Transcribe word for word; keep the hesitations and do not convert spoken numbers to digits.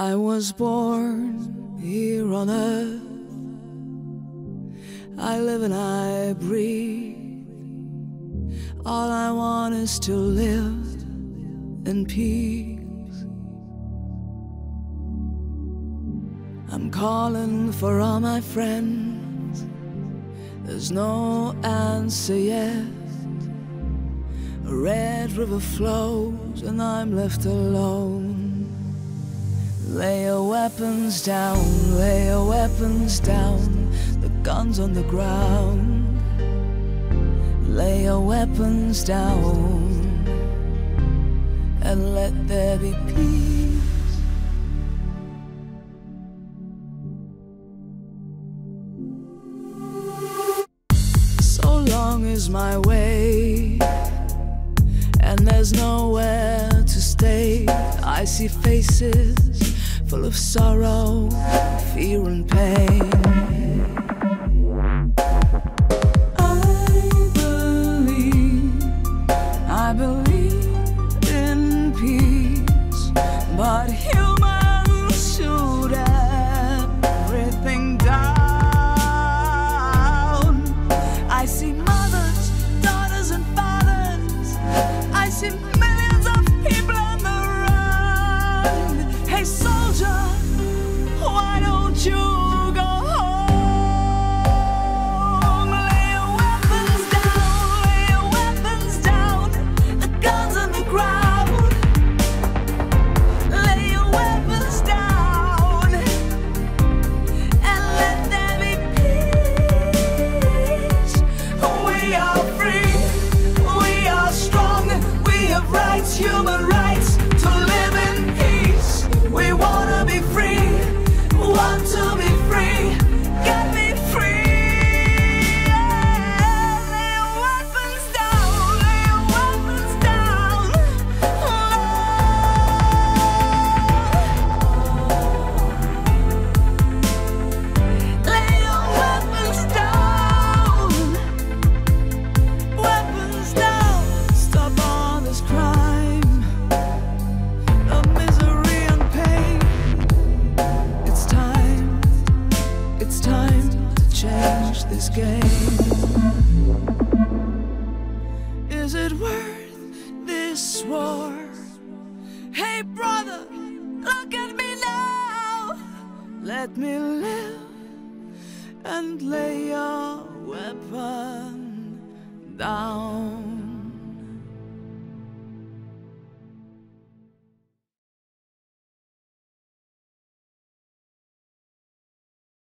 I was born here on earth. I live and I breathe. All I want is to live in peace. I'm calling for all my friends. There's no answer yet. A red river flows and I'm left alone. Lay your weapons down, lay your weapons down, the guns on the ground. Lay your weapons down, and let there be peace. So long is my way, and there's nowhere to stay. I see faces full of sorrow, fear and pain. I believe, I believe in peace, but humans shoot everything down. I see mothers, daughters and fathers, I see millions of people on the run. Hey, so why don't you go home? Lay your weapons down, lay your weapons down, the guns on the ground. Lay your weapons down, and let there be peace. We are free, we are strong, we have rights, human rights to live in peace. We wanna be free, want to be free, get me free. This game, is it worth this war? Hey brother, look at me now. Let me live and lay your weapon down.